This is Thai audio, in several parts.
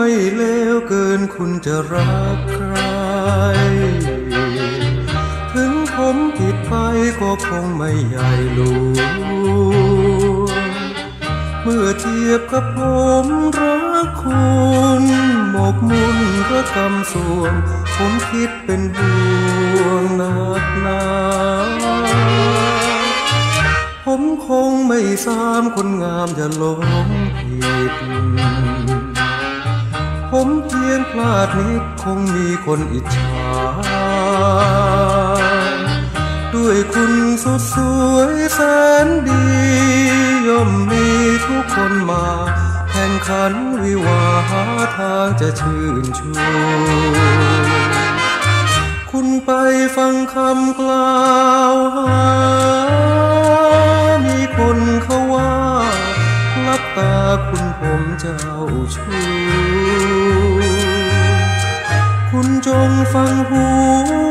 ไม่เลวเกินคุณจะรักใครถึงผมผิดไปก็คงไม่ใหญ่หลวงเมื่อเทียบกับผมรักคุณหมกมุ่นก็กำส่วงผมคิดเป็นห่วงหนักหนาผมคงไม่สามคนงามจะหลงผิดผมเพียงพลาดนิดคงมีคนอิจฉาด้วยคุณสุดสวยแสนดีย่อมมีทุกคนมาแข่งขันวิวาหาทางจะชื่นชูคุณไปฟังคำกล่าวหามีคนเขาว่าลับตาคุณผมเจ้าชู้คุณจงฟังหู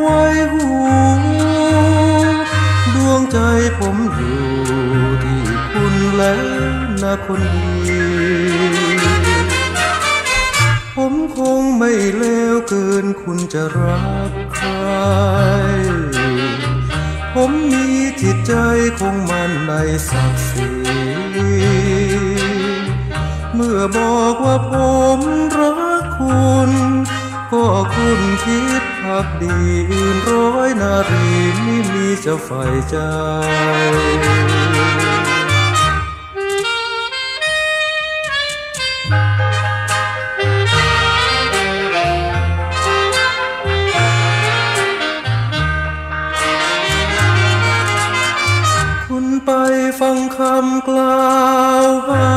ไว้หูดวงใจผมอยู่ที่คุณแล้วนะคนดีผมคงไม่เลวเกินคุณจะรักใครผมมีจิตใจคงมั่นในศักดิ์ศรีเมื่อบอกว่าผมรักคุณก็คุณคิดพักดีอื่นร้อยนารีไม่มีจะใฝ่ใจคุณไปฟังคำกล่าวหา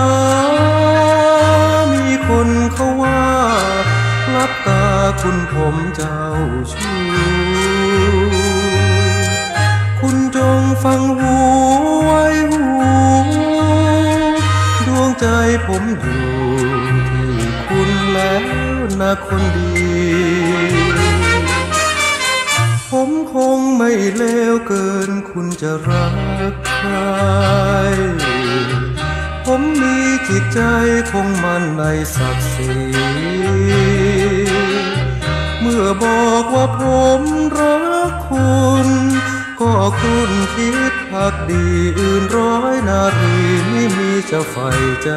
มีคนเขาว่าลับตาคุณผมเจ้าชู้คุณจงฟังหูไว้หูดวงใจผมอยู่ที่คุณแล้วนะคนดีผมคงไม่เลวเกินคุณจะรักใครผมมีจิตใจคงมั่นในศักดิ์ศรีเมื่อบอกว่าผมรักคุณก็คุณคิดพักดีอื่นร้อยนาทีไม่มีจะใฝ่ใจ